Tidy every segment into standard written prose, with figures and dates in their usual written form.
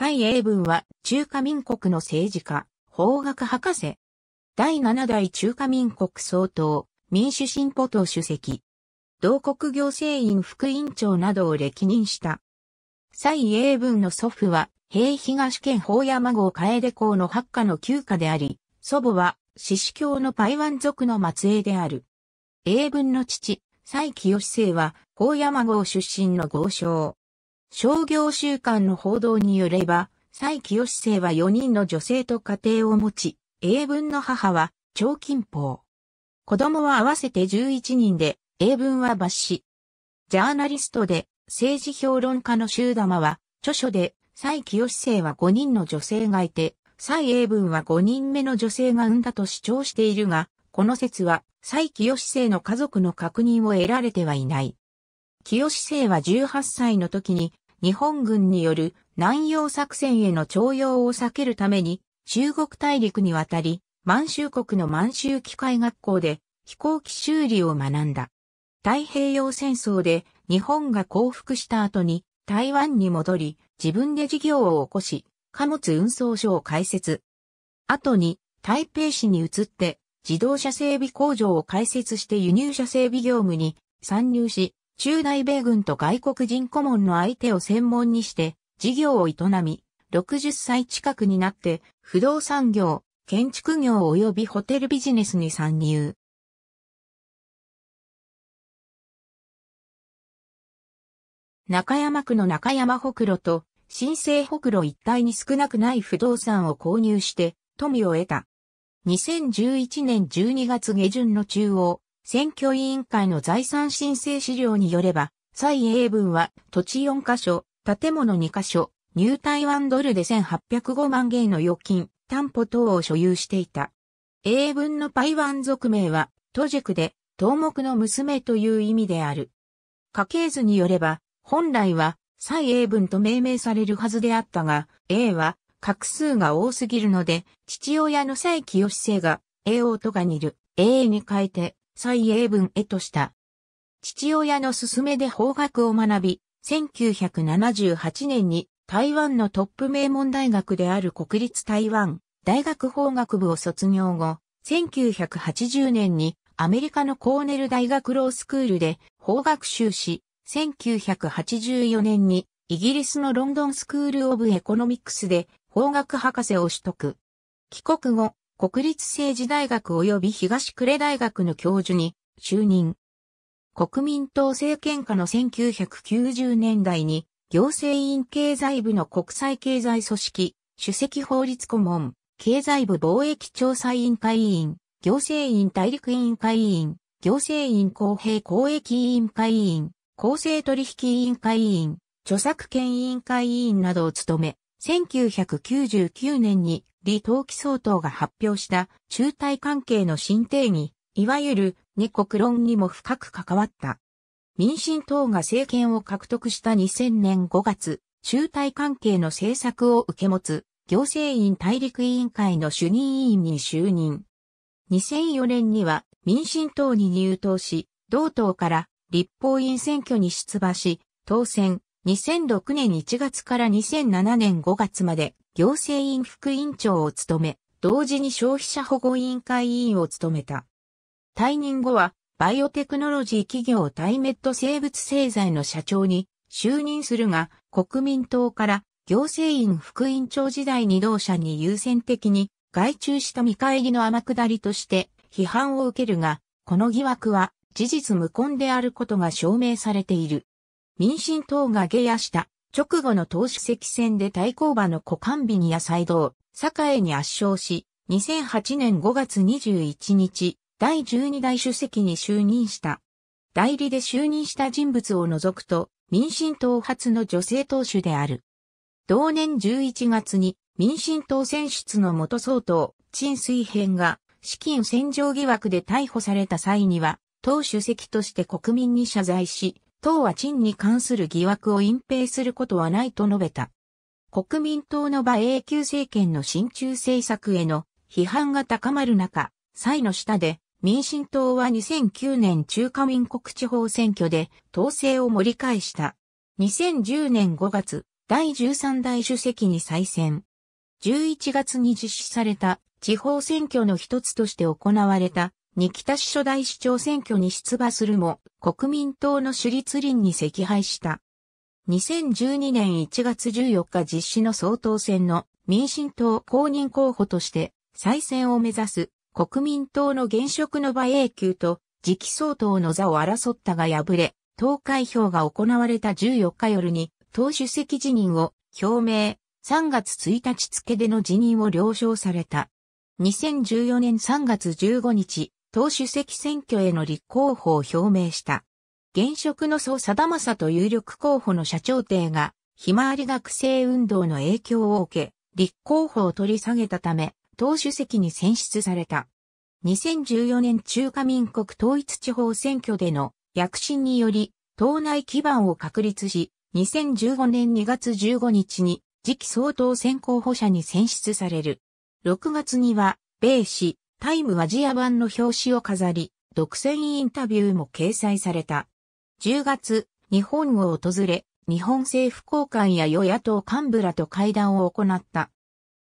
蔡英文は中華民国の政治家、法学博士。第7代中華民国総統、民主進歩党主席。同国行政院副院長などを歴任した。蔡英文の祖父は、兵東県宝山郷楓校の8課の9課であり、祖母は、四支教の排湾族の末裔である。英文の父、蔡清正は、宝山郷出身の豪商。商業週刊の報道によれば、蔡清正は4人の女性と家庭を持ち、英文の母は張金宝。子供は合わせて11人で、英文は抜子。ジャーナリストで政治評論家の周玉は、著書で蔡清正は5人の女性がいて、蔡英文は5人目の女性が産んだと主張しているが、この説は蔡清正の家族の確認を得られてはいない。清正は18歳の時に日本軍による南洋作戦への徴用を避けるために中国大陸に渡り満州国の満州機械学校で飛行機修理を学んだ。太平洋戦争で日本が降伏した後に台湾に戻り自分で事業を起こし貨物運送所を開設。後に台北市に移って自動車整備工場を開設して輸入車整備業務に参入し、中大米軍と外国人顧問の相手を専門にして事業を営み、60歳近くになって不動産業、建築業及びホテルビジネスに参入。中山区の中山北路と新生北路一帯に少なくない不動産を購入して富を得た。2011年12月下旬の中央選挙委員会の財産申請資料によれば、蔡英文は土地4カ所、建物2カ所、ニュータイワンドルで1805万元の預金、担保等を所有していた。英文の排湾族名は、トジェクで、頭目の娘という意味である。家系図によれば、本来は蔡英文と命名されるはずであったが、英は、画数が多すぎるので、父親の蔡清正が、英弟がにる、英に変えて、蔡英文へとした。父親の勧めで法学を学び、1978年に台湾のトップ名門大学である国立台湾大学法学部を卒業後、1980年にアメリカのコーネル大学ロースクールで法学修士、1984年にイギリスのロンドンスクール・オブ・エコノミクスで法学博士を取得。帰国後、国立政治大学及び東呉大学の教授に就任。国民党政権下の1990年代に行政院経済部の国際経済組織、主席法律顧問、経済部貿易調査委員会委員、行政院大陸委員会委員、行政院公平交易委員会委員、公正取引委員会委員、著作権委員会委員などを務め、1999年に李登輝総統が発表した中台関係の新定義、いわゆる二国論にも深く関わった。民進党が政権を獲得した2000年5月、中台関係の政策を受け持つ行政院大陸委員会の主任委員に就任。2004年には民進党に入党し、同党から立法院選挙に出馬し、当選。2006年1月から2007年5月まで行政院副院長を務め、同時に消費者保護委員会委員を務めた。退任後は、バイオテクノロジー企業タイメッド生物製剤の社長に就任するが、国民党から行政院副院長時代に同社に優先的に外注した見返りの天下りとして批判を受けるが、この疑惑は事実無根であることが証明されている。民進党が下野した直後の党主席選で対抗馬の古閑美や蔡同、栄に圧勝し、2008年5月21日、第12代主席に就任した。代理で就任した人物を除くと、民進党初の女性党首である。同年11月に民進党選出の元総統、陳水扁が資金洗浄疑惑で逮捕された際には、党主席として国民に謝罪し、党は陳に関する疑惑を隠蔽することはないと述べた。国民党の馬英九政権の親中政策への批判が高まる中、蔡の下で民進党は2009年中華民国地方選挙で党勢を盛り返した。2010年5月、第13代主席に再選。11月に実施された地方選挙の一つとして行われた仁木田市初代市長選挙に出馬するも国民党の朱立倫に惜敗した。2012年1月14日実施の総統選の民進党公認候補として再選を目指す国民党の現職の馬英九と次期総統の座を争ったが敗れ、投開票が行われた14日夜に党主席辞任を表明、3月1日付での辞任を了承された。2014年3月15日、党主席選挙への立候補を表明した。現職の蘇貞昌と有力候補の社長邸が、ひまわり学生運動の影響を受け、立候補を取り下げたため、党主席に選出された。2014年中華民国統一地方選挙での躍進により、党内基盤を確立し、2015年2月15日に次期総統選候補者に選出される。6月には、米紙、タイムアジア版の表紙を飾り、独占インタビューも掲載された。10月、日本を訪れ、日本政府高官や与野党幹部らと会談を行った。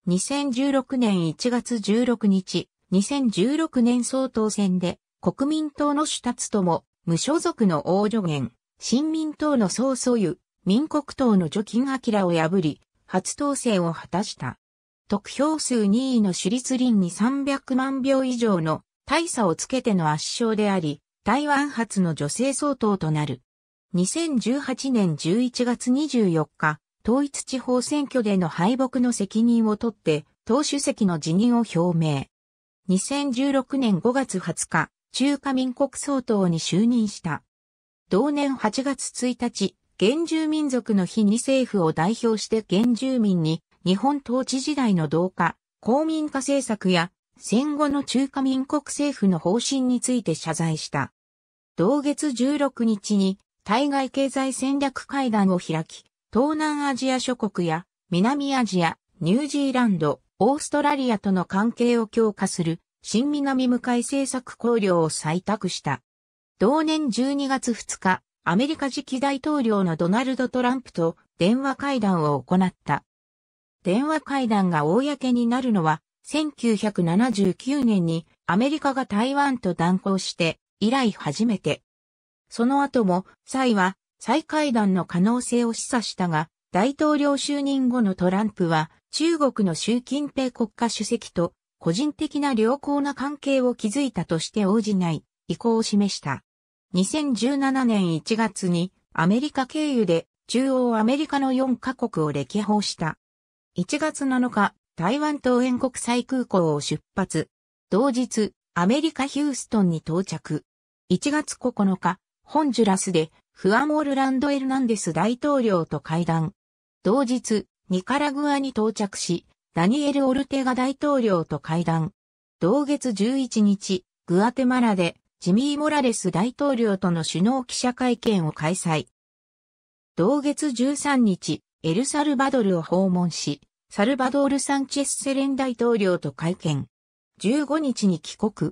2016年1月16日、2016年総統選で、国民党の朱立友、無所属の王助元、新民党の宋楚瑜、民国党の徐金明を破り、初当選を果たした。得票数2位の朱立倫に300万票以上の大差をつけての圧勝であり、台湾初の女性総統となる。2018年11月24日、統一地方選挙での敗北の責任を取って、党主席の辞任を表明。2016年5月20日、中華民国総統に就任した。同年8月1日、原住民族の日に政府を代表して原住民に日本統治時代の同化、公民化政策や戦後の中華民国政府の方針について謝罪した。同月16日に対外経済戦略会談を開き、東南アジア諸国や南アジア、ニュージーランド、オーストラリアとの関係を強化する新南向かい政策綱領を採択した。同年12月2日、アメリカ次期大統領のドナルド・トランプと電話会談を行った。電話会談が公になるのは1979年にアメリカが台湾と断交して以来初めて。その後も蔡は再会談の可能性を示唆したが、大統領就任後のトランプは中国の習近平国家主席と個人的な良好な関係を築いたとして応じない意向を示した。2017年1月にアメリカ経由で中央アメリカの4カ国を歴訪した。1月7日、台湾桃園国際空港を出発。同日、アメリカヒューストンに到着。1月9日、ホンジュラスでフアン・オルランド・エルナンデス大統領と会談。同日、ニカラグアに到着し、ダニエル・オルテガ大統領と会談。同月11日、グアテマラで、ジミー・モラレス大統領との首脳記者会見を開催。同月13日、エルサルバドルを訪問し、サルバドール・サンチェス・セレン大統領と会見。15日に帰国。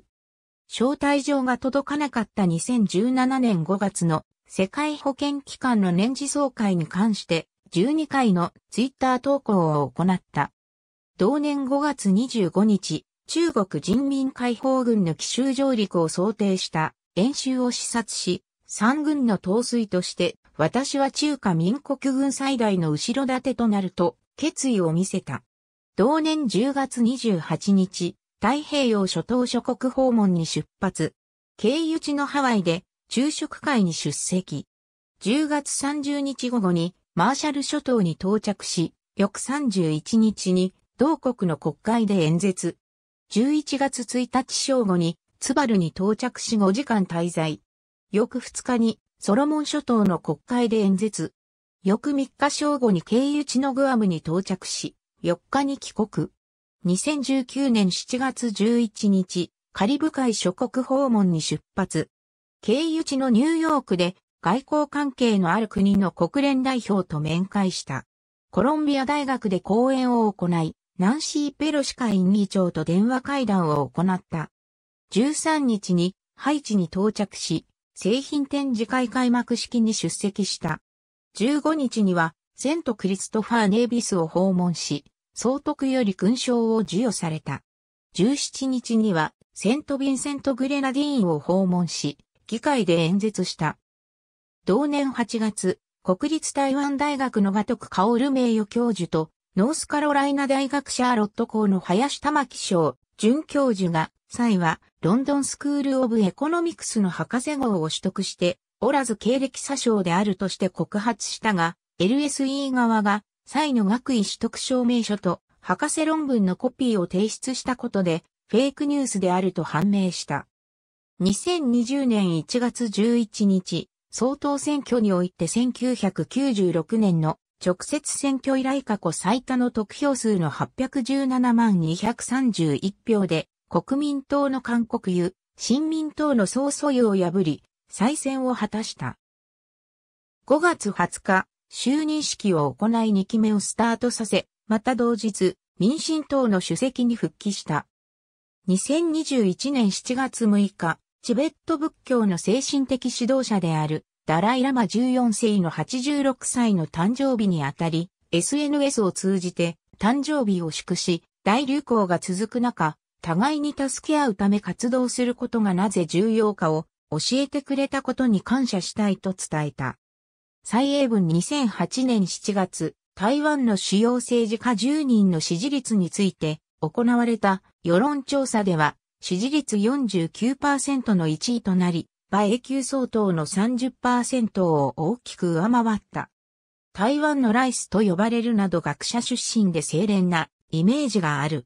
招待状が届かなかった2017年5月の世界保健機関の年次総会に関して12回のツイッター投稿を行った。同年5月25日、中国人民解放軍の奇襲上陸を想定した演習を視察し、三軍の統帥として、私は中華民国軍最大の後ろ盾となると決意を見せた。同年10月28日、太平洋諸島諸国訪問に出発。経由地のハワイで昼食会に出席。10月30日午後にマーシャル諸島に到着し、翌31日に同国の国会で演説。11月1日正午にツバルに到着し5時間滞在。翌2日にソロモン諸島の国会で演説。翌3日正午に経由地のグアムに到着し、4日に帰国。2019年7月11日、カリブ海諸国訪問に出発。経由地のニューヨークで外交関係のある国の国連代表と面会した。コロンビア大学で講演を行い、ナンシー・ペロシ下院議長と電話会談を行った。13日にハイチに到着し、製品展示会開幕式に出席した。15日にはセントクリストファー・ネービスを訪問し、総督より勲章を授与された。17日には、セント・ヴィンセント・グレナディーンを訪問し、議会で演説した。同年8月、国立台湾大学の賀徳薫名誉教授と、ノースカロライナ大学シャーロット校の林玉樹賞准教授が、蔡はロンドンスクール・オブ・エコノミクスの博士号を取得して、おらず経歴詐称であるとして告発したが、LSE 側が蔡の学位取得証明書と博士論文のコピーを提出したことで、フェイクニュースであると判明した。2020年1月11日、総統選挙において1996年の直接選挙以来過去最多の得票数の817万231票で、国民党の韓国瑜、新民党の宋楚瑜を破り、再選を果たした。5月20日、就任式を行い2期目をスタートさせ、また同日、民進党の主席に復帰した。2021年7月6日、チベット仏教の精神的指導者である、ダライ・ラマ14世の86歳の誕生日にあたり、SNS を通じて誕生日を祝し、大流行が続く中、互いに助け合うため活動することがなぜ重要かを教えてくれたことに感謝したいと伝えた。蔡英文2008年7月、台湾の主要政治家10人の支持率について行われた世論調査では、支持率 49% の1位となり、馬英九総統の 30% を大きく上回った。台湾のライスと呼ばれるなど学者出身で清廉なイメージがある。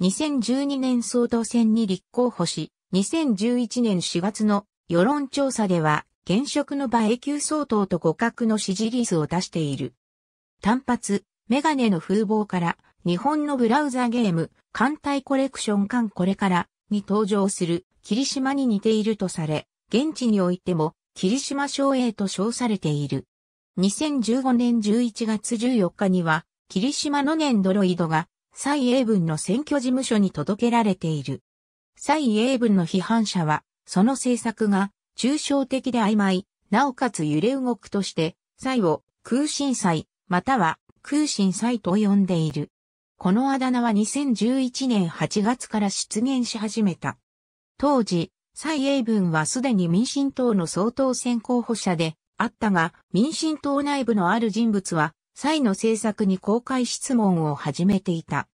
2012年総統選に立候補し、2011年4月の世論調査では、現職の馬英九総統と互角の支持率を出している。短髪、メガネの風貌から、日本のブラウザゲーム、艦隊コレクション艦これからに登場する霧島に似ているとされ、現地においても、霧島昌英と称されている。2015年11月14日には、霧島の年ドロイドが、蔡英文の選挙事務所に届けられている。蔡英文の批判者は、その政策が、抽象的で曖昧、なおかつ揺れ動くとして、蔡を、空心蔡、または、空心蔡と呼んでいる。このあだ名は2011年8月から出現し始めた。当時、蔡英文はすでに民進党の総統選候補者であったが、民進党内部のある人物は、蔡の政策に公開質問を始めていた。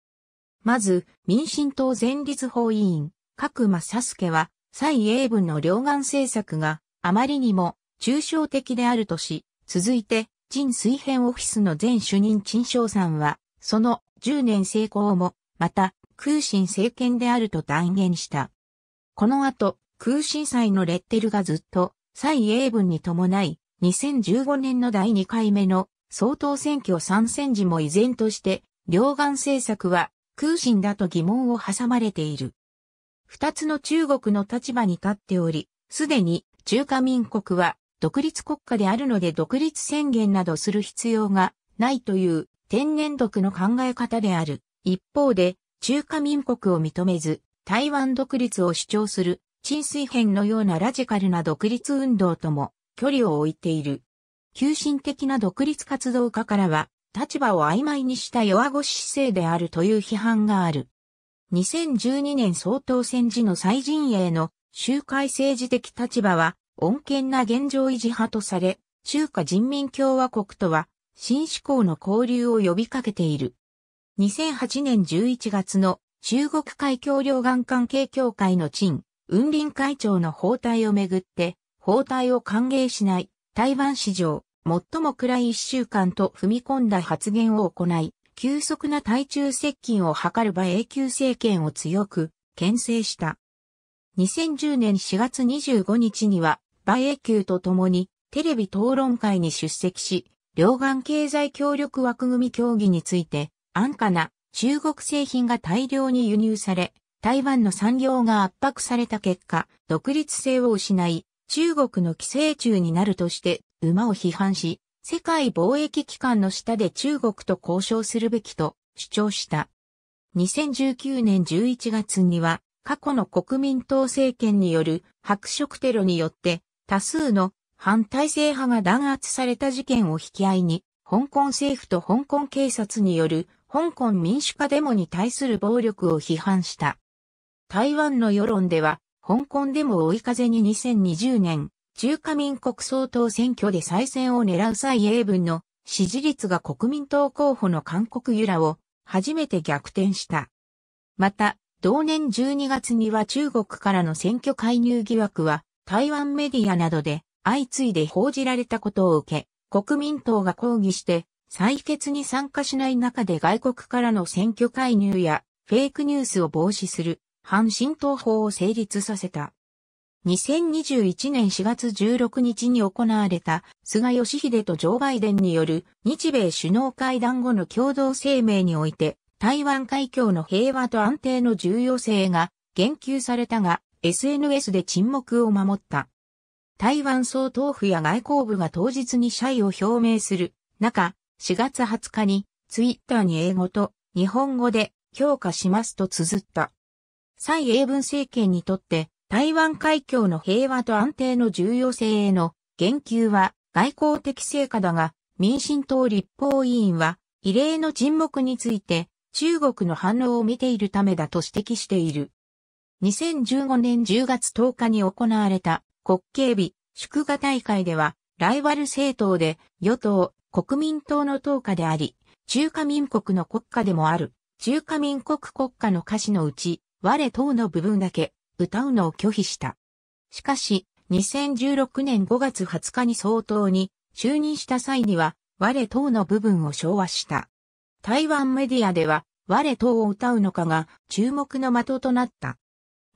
まず、民進党前立法委員、角正介は、蔡英文の両岸政策があまりにも抽象的であるとし、続いて、陳水扁オフィスの前主任陳昇さんは、その10年成功も、また、空心政権であると断言した。この後、空心蔡のレッテルがずっと、蔡英文に伴い、2015年の第2回目の総統選挙参戦時も依然として、両岸政策は空心だと疑問を挟まれている。二つの中国の立場に立っており、すでに中華民国は独立国家であるので独立宣言などする必要がないという天然独の考え方である。一方で、中華民国を認めず、台湾独立を主張する、陳水扁のようなラジカルな独立運動とも距離を置いている。急進的な独立活動家からは、立場を曖昧にした弱腰姿勢であるという批判がある。2012年総統選時の蔡陣営の集会政治的立場は、穏健な現状維持派とされ、中華人民共和国とは、新思考の交流を呼びかけている。2008年11月の中国海峡両岸関係協会の陳雲林会長の訪台をめぐって、訪台を歓迎しない台湾史上最も暗い一週間と踏み込んだ発言を行い、急速な台中接近を図る馬英九政権を強く牽制した。2010年4月25日には馬英九と共にテレビ討論会に出席し、両岸経済協力枠組み協議について安価な中国製品が大量に輸入され、台湾の産業が圧迫された結果、独立性を失い、中国の寄生虫になるとして馬を批判し、世界貿易機関の下で中国と交渉するべきと主張した。2019年11月には過去の国民党政権による白色テロによって多数の反体制派が弾圧された事件を引き合いに香港政府と香港警察による香港民主化デモに対する暴力を批判した。台湾の世論では、香港デモを追い風に2020年、中華民国総統選挙で再選を狙う蔡英文の支持率が国民党候補の韓国ユらを初めて逆転した。また、同年12月には中国からの選挙介入疑惑は台湾メディアなどで相次いで報じられたことを受け、国民党が抗議して採決に参加しない中で外国からの選挙介入やフェイクニュースを防止する反浸透法を成立させた。2021年4月16日に行われた菅義偉とジョー・バイデンによる日米首脳会談後の共同声明において台湾海峡の平和と安定の重要性が言及されたが SNS で沈黙を守った。台湾総統府や外交部が当日に謝意を表明する中、4月20日にツイッターに英語と日本語で評価しますと綴った。蔡英文政権にとって台湾海峡の平和と安定の重要性への言及は外交的成果だが、民進党立法委員は異例の沈黙について中国の反応を見ているためだと指摘している。2015年10月10日に行われた国慶日祝賀大会では、ライバル政党で与党国民党の党歌であり、中華民国の国歌でもある中華民国国歌の歌詞のうち、我党の部分だけ、歌うのを拒否した。しかし、2016年5月20日に総統に就任した際には、我党の部分を唱和した。台湾メディアでは、我党を歌うのかが注目の的となった。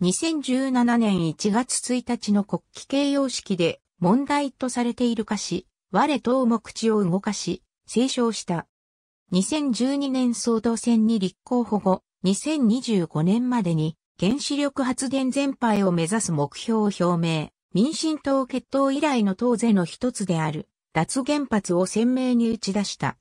2017年1月1日の国旗掲揚式で問題とされている歌詞、我党も口を動かし、斉唱した。2012年総統選に立候補後、2025年までに、原子力発電全廃を目指す目標を表明、民進党結党以来の党是の一つである、脱原発を鮮明に打ち出した。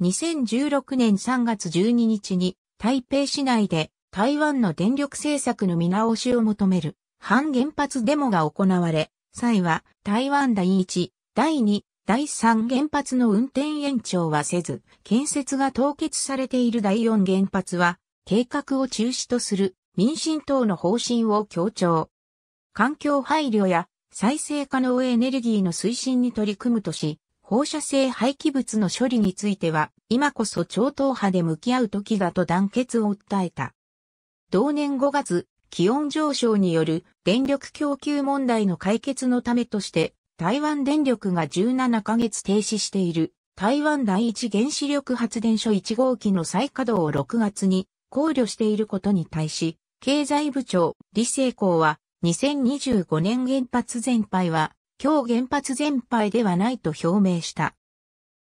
2016年3月12日に台北市内で台湾の電力政策の見直しを求める反原発デモが行われ、際は台湾第1、第2、第3原発の運転延長はせず、建設が凍結されている第4原発は計画を中止とする。民進党の方針を強調。環境配慮や再生可能エネルギーの推進に取り組むとし、放射性廃棄物の処理については、今こそ超党派で向き合う時だと団結を訴えた。同年5月、気温上昇による電力供給問題の解決のためとして、台湾電力が17ヶ月停止している台湾第一原子力発電所1号機の再稼働を6月に考慮していることに対し、経済部長、李成功は、2025年原発全廃は、今日原発全廃ではないと表明した。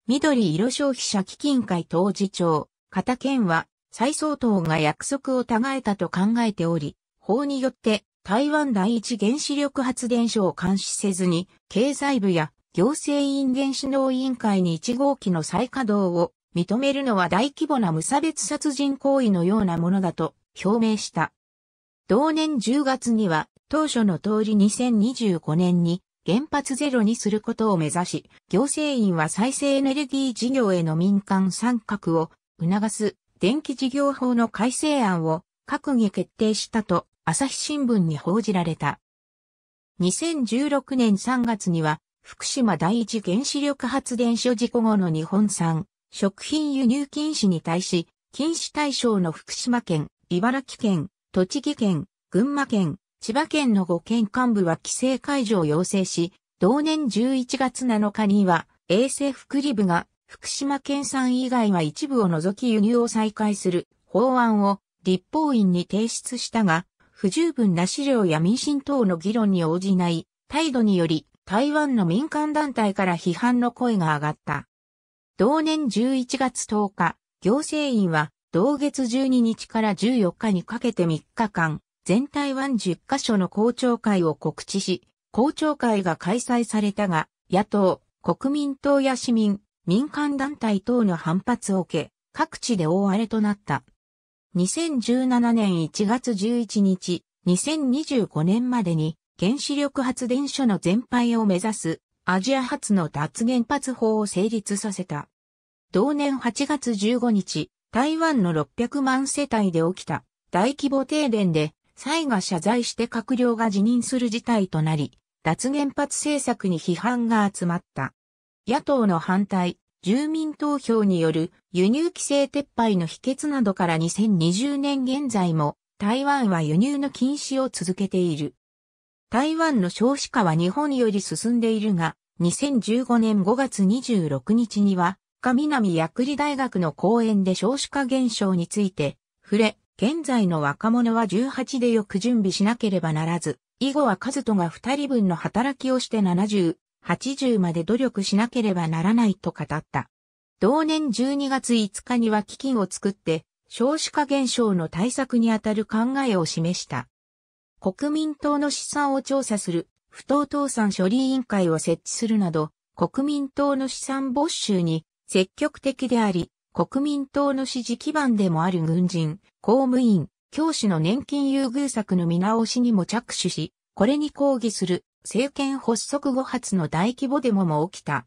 緑色消費者基金会当次長、片県は、蔡総統が約束を違えたと考えており、法によって、台湾第一原子力発電所を監視せずに、経済部や行政院原子能委員会に1号機の再稼働を認めるのは大規模な無差別殺人行為のようなものだと表明した。同年10月には当初の通り2025年に原発ゼロにすることを目指し、行政院は再生エネルギー事業への民間参画を促す電気事業法の改正案を閣議決定したと朝日新聞に報じられた。2016年3月には福島第一原子力発電所事故後の日本産食品輸入禁止に対し、禁止対象の福島県、茨城県、栃木県、群馬県、千葉県の5県幹部は規制解除を要請し、同年11月7日には衛生福利部が福島県産以外は一部を除き輸入を再開する法案を立法院に提出したが、不十分な資料や民進党の議論に応じない態度により台湾の民間団体から批判の声が上がった。同年11月10日、行政院は同月12日から14日にかけて3日間、全台湾10カ所の公聴会を告知し、公聴会が開催されたが、野党、国民党や市民、民間団体等の反発を受け、各地で大荒れとなった。2017年1月11日、2025年までに原子力発電所の全廃を目指すアジア初の脱原発法を成立させた。同年8月15日、台湾の600万世帯で起きた大規模停電で、蔡が謝罪して閣僚が辞任する事態となり、脱原発政策に批判が集まった。野党の反対、住民投票による輸入規制撤廃の否決などから2020年現在も台湾は輸入の禁止を続けている。台湾の少子化は日本より進んでいるが、2015年5月26日には、南薬理大学の講演で少子化減少について触れ、現在の若者は18でよく準備しなければならず、以後は数とが2人分の働きをして70、80まで努力しなければならないと語った。同年12月5日には基金を作って、少子化減少の対策にあたる考えを示した。国民党の資産を調査する、不当倒産処理委員会を設置するなど、国民党の資産没収に積極的であり、国民党の支持基盤でもある軍人、公務員、教師の年金優遇策の見直しにも着手し、これに抗議する政権発足後初の大規模デモも起きた。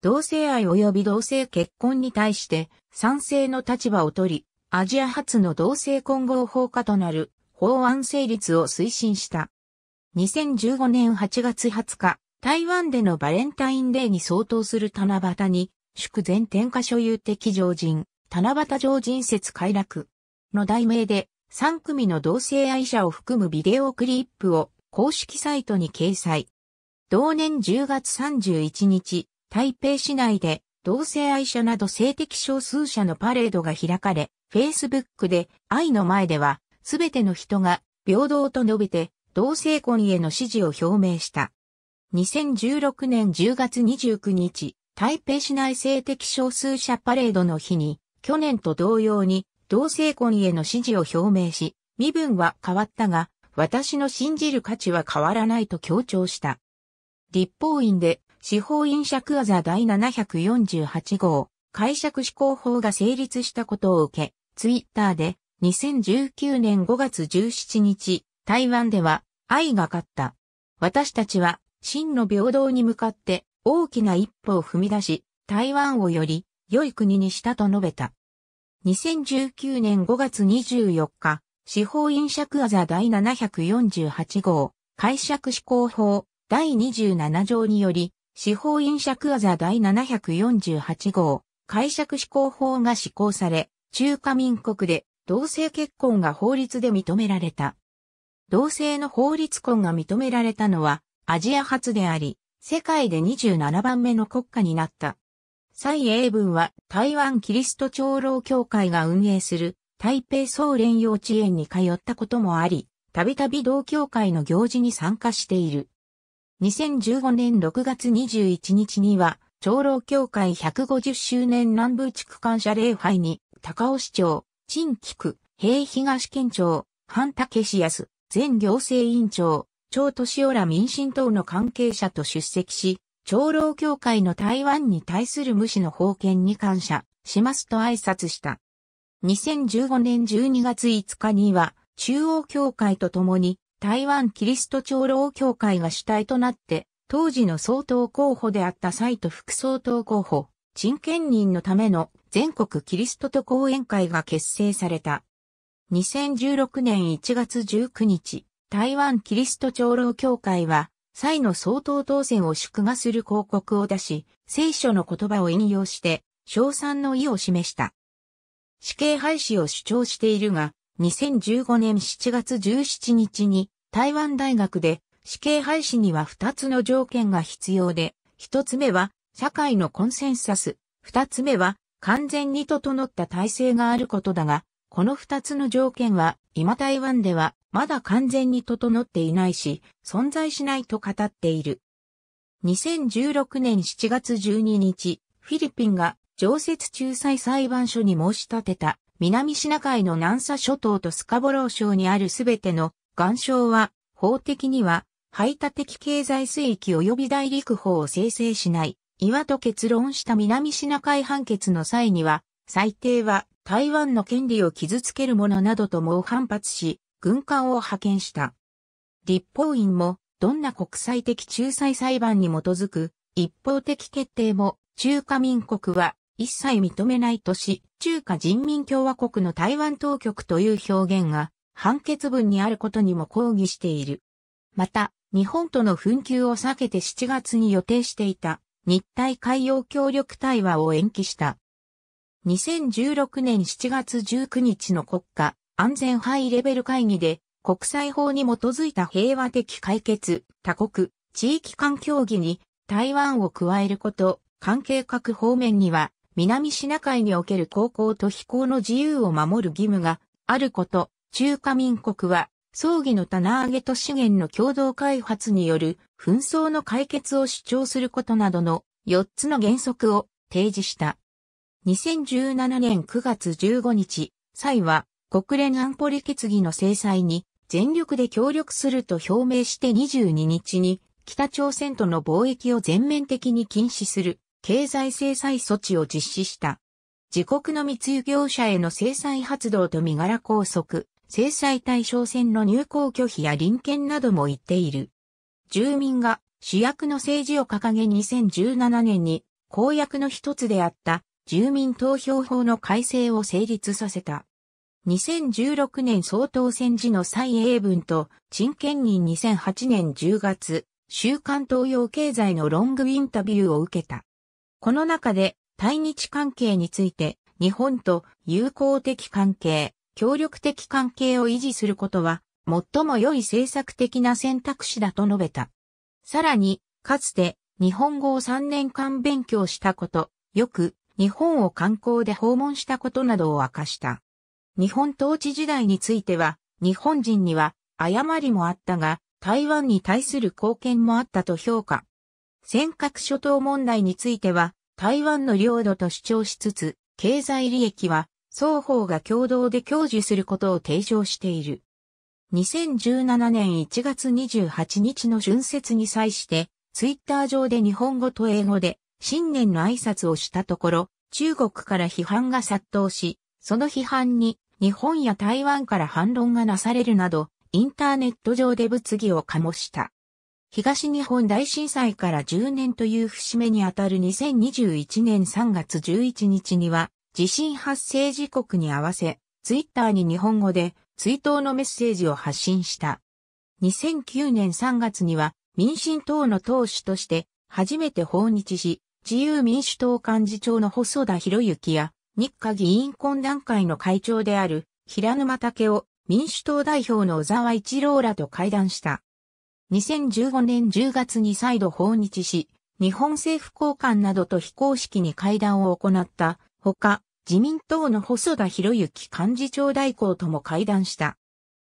同性愛及び同性結婚に対して賛成の立場を取り、アジア初の同性婚合法化となる法案成立を推進した。2015年8月20日、台湾でのバレンタインデーに相当する七夕に、祝全天下所有的常人、七夕常人節快楽の題名で、3組の同性愛者を含むビデオクリップを公式サイトに掲載。同年10月31日、台北市内で同性愛者など性的少数者のパレードが開かれ、Facebook で愛の前ではすべての人が平等と述べて同性婚への支持を表明した。2016年10月29日、台北市内性的少数者パレードの日に、去年と同様に同性婚への支持を表明し、身分は変わったが、私の信じる価値は変わらないと強調した。立法院で、司法院釈阿座第748号、解釈施行法が成立したことを受け、ツイッターで、2019年5月17日、台湾では、愛が勝った。私たちは、真の平等に向かって、大きな一歩を踏み出し、台湾をより良い国にしたと述べた。2019年5月24日、司法院釈阿座第748号、解釈施行法第27条により、司法院釈阿座第748号、解釈施行法が施行され、中華民国で同性結婚が法律で認められた。同性の法律婚が認められたのは、アジア初であり、世界で27番目の国家になった。蔡英文は台湾キリスト長老教会が運営する台北総連幼稚園に通ったこともあり、たびたび同教会の行事に参加している。2015年6月21日には、長老教会150周年南部地区感謝礼拝に、高雄市長、陳菊区、平東県庁、韓武史康、前行政委員長、張敏夫ら民進党の関係者と出席し、長老教会の台湾に対する無視の封建に感謝しますと挨拶した。2015年12月5日には、中央教会とともに台湾キリスト長老教会が主体となって、当時の総統候補であった蔡と副総統候補、陳建仁のための全国キリスト徒後援会が結成された。2016年1月19日。台湾キリスト長老教会は、蔡の総統当選を祝賀する広告を出し、聖書の言葉を引用して、称賛の意を示した。死刑廃止を主張しているが、2015年7月17日に、台湾大学で、死刑廃止には2つの条件が必要で、1つ目は、社会のコンセンサス、2つ目は、完全に整った体制があることだが、この2つの条件は、今台湾では、まだ完全に整っていないし、存在しないと語っている。2016年7月12日、フィリピンが常設仲裁裁判所に申し立てた、南シナ海の南沙諸島とスカボロー礁にあるすべての岩礁は、法的には排他的経済水域及び大陸法を生成しない、岩と結論した南シナ海判決の際には、裁定は台湾の権利を傷つけるものなどと猛反発し、軍艦を派遣した。立法院も、どんな国際的仲裁裁判に基づく、一方的決定も、中華民国は、一切認めないとし、中華人民共和国の台湾当局という表現が判決文にあることにも抗議している。また、日本との紛糾を避けて7月に予定していた日台海洋協力対話を延期した。2016年7月19日の国家安全ハイレベル会議で国際法に基づいた平和的解決、多国、地域間協議に台湾を加えること、関係各方面には南シナ海における航行と飛行の自由を守る義務があること、中華民国は争議の棚上げと資源の共同開発による紛争の解決を主張することなどの4つの原則を提示した。2017年9月15日、蔡は国連安保理決議の制裁に全力で協力すると表明して22日に北朝鮮との貿易を全面的に禁止する経済制裁措置を実施した。自国の密輸業者への制裁発動と身柄拘束、制裁対象船の入港拒否や臨検なども言っている。住民が主役の政治を掲げ2017年に公約の一つであった住民投票法の改正を成立させた。2016年総統選時の蔡英文と陳建仁2008年10月、週刊東洋経済のロングインタビューを受けた。この中で対日関係について日本と友好的関係、協力的関係を維持することは最も良い政策的な選択肢だと述べた。さらに、かつて日本語を3年間勉強したこと、よく日本を観光で訪問したことなどを明かした。日本統治時代については、日本人には誤りもあったが、台湾に対する貢献もあったと評価。尖閣諸島問題については、台湾の領土と主張しつつ、経済利益は双方が共同で享受することを提唱している。2017年1月28日の春節に際して、ツイッター上で日本語と英語で、新年の挨拶をしたところ、中国から批判が殺到し、その批判に日本や台湾から反論がなされるなど、インターネット上で物議を醸した。東日本大震災から10年という節目にあたる2021年3月11日には、地震発生時刻に合わせ、ツイッターに日本語で追悼のメッセージを発信した。2009年3月には、民進党の党首として、初めて訪日し、自由民主党幹事長の細田博之や、日華議員懇談会の会長である平沼赳夫、民主党代表の小沢一郎らと会談した。2015年10月に再度訪日し、日本政府高官などと非公式に会談を行ったほか、自民党の細田博之幹事長代行とも会談した。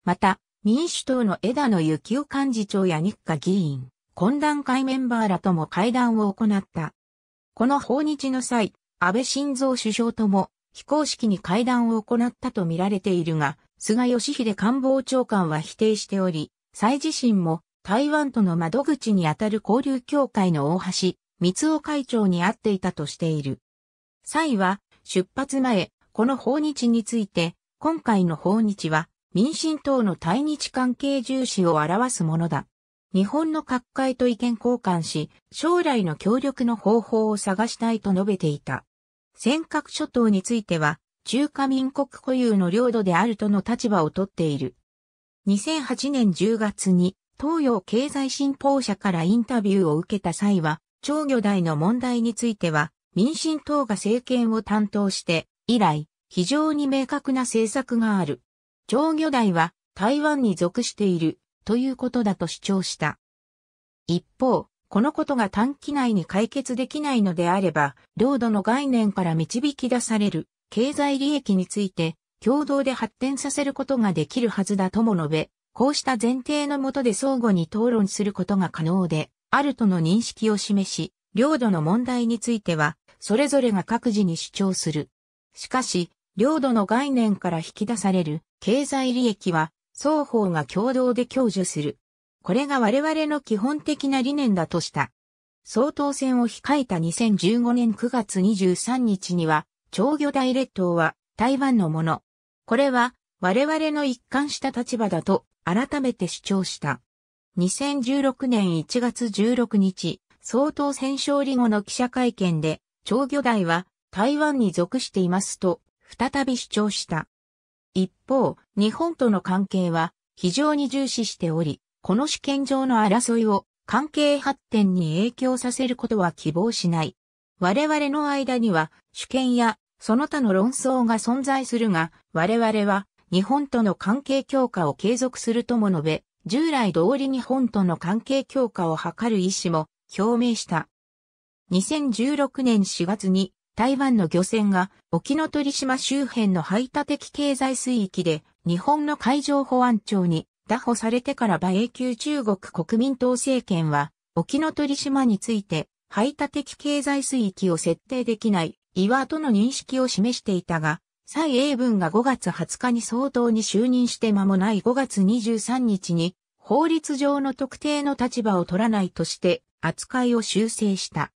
また、民主党の枝野幸男幹事長や日華議員、懇談会メンバーらとも会談を行った。この訪日の際、安倍晋三首相とも非公式に会談を行ったと見られているが、菅義偉官房長官は否定しており、蔡自身も台湾との窓口にあたる交流協会の大橋光雄会長に会っていたとしている。蔡は出発前、この訪日について、今回の訪日は民進党の対日関係重視を表すものだ。日本の各界と意見交換し、将来の協力の方法を探したいと述べていた。尖閣諸島については、中華民国固有の領土であるとの立場をとっている。2008年10月に、東洋経済新報社からインタビューを受けた際は、釣魚台の問題については、民進党が政権を担当して、以来、非常に明確な政策がある。釣魚台は、台湾に属している、ということだと主張した。一方、このことが短期内に解決できないのであれば、領土の概念から導き出される経済利益について共同で発展させることができるはずだとも述べ、こうした前提の下で相互に討論することが可能であるとの認識を示し、領土の問題については、それぞれが各自に主張する。しかし、領土の概念から引き出される経済利益は、双方が共同で享受する。これが我々の基本的な理念だとした。総統選を控えた2015年9月23日には、釣魚台列島は台湾のもの。これは我々の一貫した立場だと改めて主張した。2016年1月16日、総統選勝利後の記者会見で、釣魚台は台湾に属していますと再び主張した。一方、日本との関係は非常に重視しており、この主権上の争いを関係発展に影響させることは希望しない。我々の間には主権やその他の論争が存在するが、我々は日本との関係強化を継続するとも述べ、従来通り日本との関係強化を図る意思も表明した。2016年4月に台湾の漁船が沖ノ鳥島周辺の排他的経済水域で日本の海上保安庁に拿捕されてから馬英九中国国民党政権は沖ノ鳥島について排他的経済水域を設定できない岩との認識を示していたが、蔡英文が5月20日に総統に就任して間もない5月23日に法律上の特定の立場を取らないとして扱いを修正した。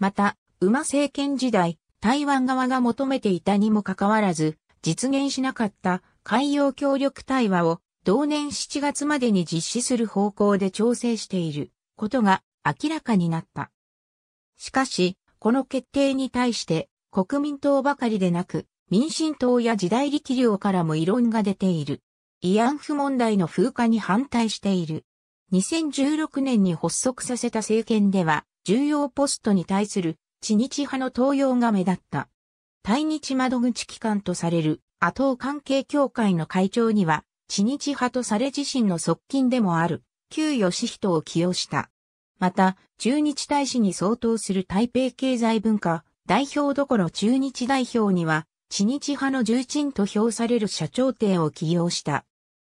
また、馬政権時代、台湾側が求めていたにもかかわらず実現しなかった海洋協力対話を同年7月までに実施する方向で調整していることが明らかになった。しかし、この決定に対して国民党ばかりでなく、民進党や時代力量からも異論が出ている。慰安婦問題の風化に反対している。2016年に発足させた政権では、重要ポストに対する知日派の登用が目立った。対日窓口機関とされる亜東関係協会の会長には、知日派とされ自身の側近でもある、邱義仁を起用した。また、駐日大使に相当する台北経済文化代表どころ駐日代表には、知日派の重鎮と評される謝長廷を起用した。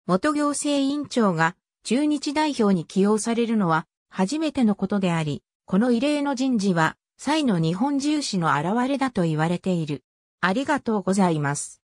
元行政院長が駐日代表に起用されるのは初めてのことであり、この異例の人事は蔡の日本重視の表れだと言われている。ありがとうございます。